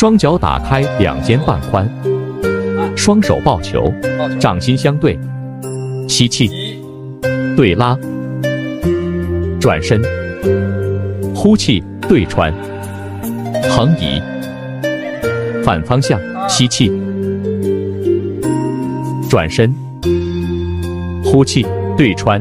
双脚打开，两肩半宽，双手抱球，掌心相对，吸气，对拉，转身，呼气，对穿，横移，反方向，吸气，转身，呼气，对穿。